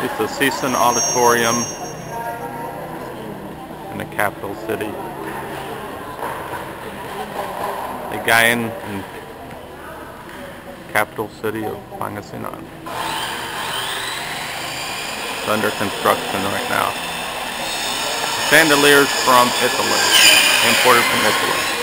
It's the Season Auditorium in the capital city. The Gayan and capital city of Pangasinan. It's under construction right now. Chandeliers from Italy, imported from Italy.